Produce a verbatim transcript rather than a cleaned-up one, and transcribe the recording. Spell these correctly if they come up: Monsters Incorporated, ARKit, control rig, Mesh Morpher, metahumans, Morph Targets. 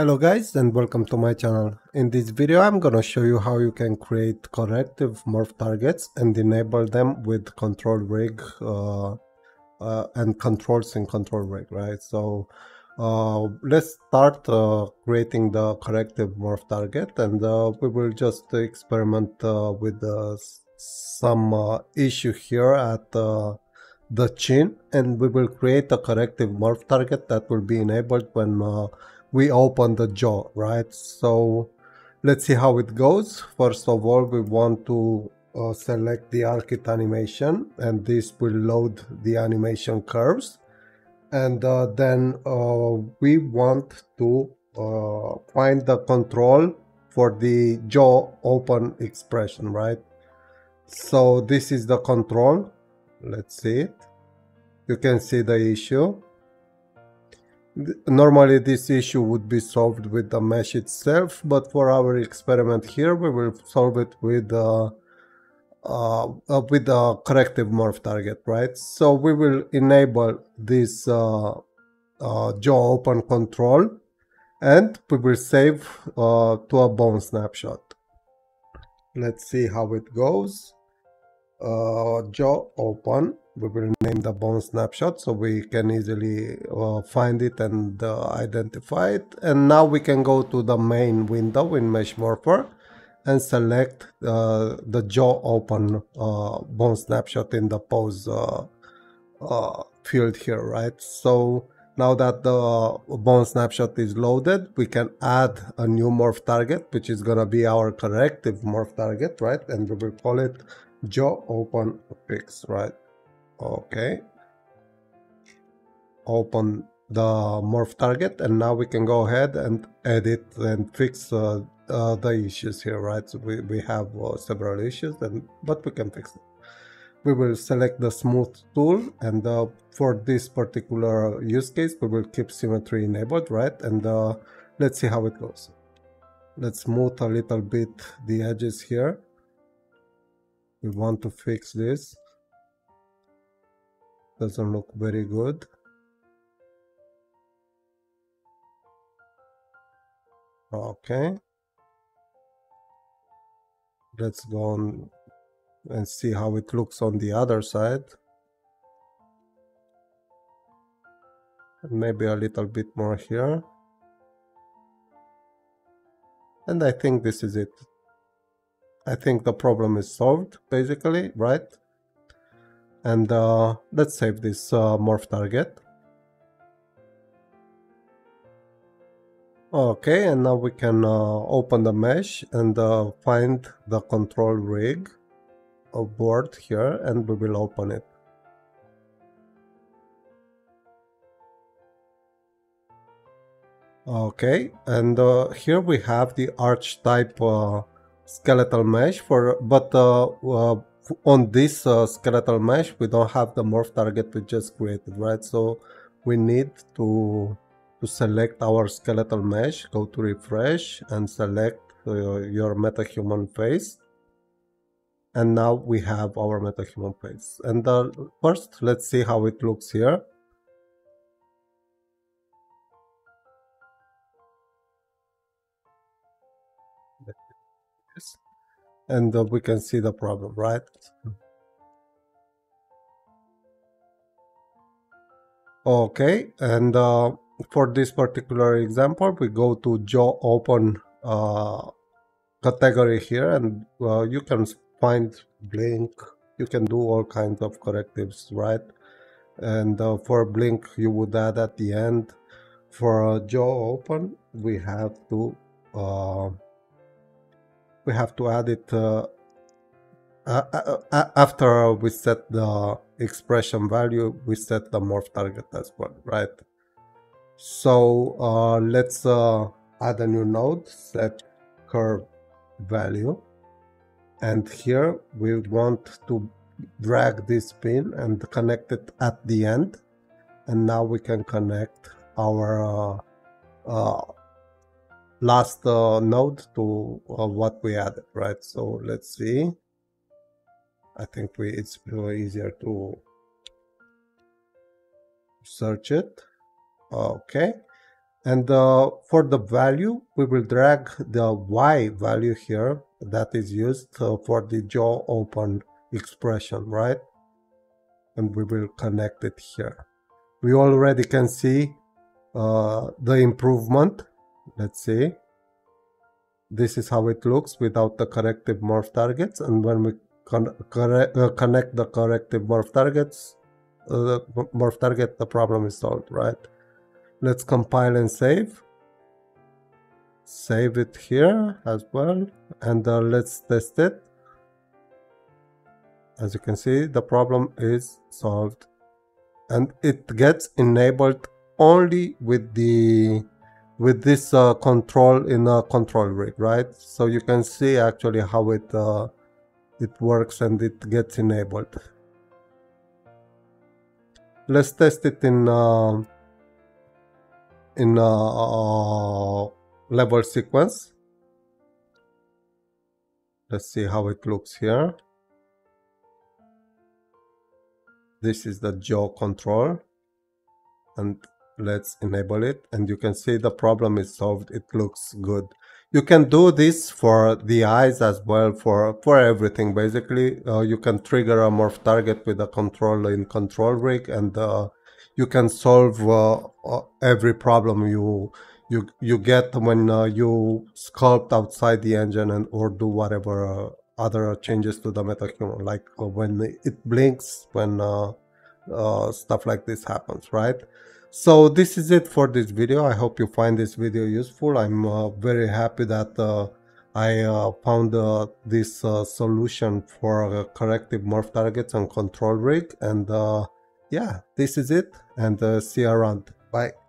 Hello guys and welcome to my channel. In this video I'm gonna show you how you can create corrective morph targets and enable them with control rig uh, uh, and controls in control rig, right? So uh, let's start uh, creating the corrective morph target and uh, we will just experiment uh, with uh, some uh, issue here at uh, the chin, and we will create a corrective morph target that will be enabled when uh, we open the jaw, right? So let's see how it goes. First of all, we want to uh, select the ARKit animation, and this will load the animation curves. And uh, then uh, we want to uh, find the control for the jaw open expression, right? So this is the control. Let's see it. You can see the issue. Normally this issue would be solved with the mesh itself, but for our experiment here we will solve it with uh, uh, with a corrective morph target, right? So we will enable this uh, uh, jaw open control and we will save uh, to a bone snapshot. Let's see how it goes. Uh, jaw open. We will name the bone snapshot so we can easily uh, find it and uh, identify it. And now we can go to the main window in Mesh Morpher and select uh, the jaw open uh, bone snapshot in the pose uh, uh, field here, right? So now that the bone snapshot is loaded, we can add a new morph target, which is gonna be our corrective morph target, right? And we will call it jaw open fix, right? Okay, open the morph target, and now we can go ahead and edit and fix uh, uh, the issues here, right? So we, we have uh, several issues, and but we can fix it. We will select the smooth tool, and uh, for this particular use case we will keep symmetry enabled, right? And uh, let's see how it goes. Let's smooth a little bit the edges here. We want to fix this. Doesn't look very good. Okay, let's go on and see how it looks on the other side. Maybe a little bit more here, and I think this is it. I think the problem is solved basically, right? And uh, let's save this uh, morph target. Okay, and now we can uh, open the mesh and uh, find the control rig board here, and we will open it. Okay, and uh, here we have the archetype uh, skeletal mesh for, but uh, uh, on this uh, skeletal mesh we don't have the morph target we just created, right? So we need to to select our skeletal mesh, go to refresh and select uh, your metahuman face, and now we have our metahuman face. And uh, first let's see how it looks here. And uh, we can see the problem, right? Okay, and uh, for this particular example, we go to jaw open uh, category here, and uh, you can find blink. You can do all kinds of correctives, right? And uh, for blink, you would add at the end. For uh, jaw open, we have to. Uh, We have to add it uh, uh, uh, after we set the expression value, we set the morph target as well, right? So uh, let's uh, add a new node, set curve value, and here we want to drag this pin and connect it at the end, and now we can connect our uh, uh, last uh, node to uh, what we added, right? So let's see. I think we it's easier to search it. Okay, And uh, for the value, we will drag the Y value here that is used uh, for the jaw open expression, right? And we will connect it here. We already can see uh, the improvement. Let's see. This is how it looks without the corrective morph targets. And when we con uh, connect the corrective morph targets, uh, morph target, the problem is solved, right? Let's compile and save. Save it here as well. And uh, let's test it. As you can see, the problem is solved. And it gets enabled only with the with this uh, control in a control rig, right? So you can see actually how it uh, it works and it gets enabled. Let's test it in uh, in a uh, level sequence. Let's see how it looks here. This is the jaw control, and let's enable it, and you can see the problem is solved. It looks good. You can do this for the eyes as well, for for everything basically. Uh, you can trigger a morph target with a control in control rig, and uh, you can solve uh, uh, every problem you you you get when uh, you sculpt outside the engine and or do whatever uh, other changes to the metahuman, like uh, when it blinks, when uh, uh, stuff like this happens, right? So this is it for this video. I hope you find this video useful. I'm uh, very happy that uh, I uh, found uh, this uh, solution for uh, corrective morph targets and control rig. And uh, yeah, this is it, and uh, see you around. Bye.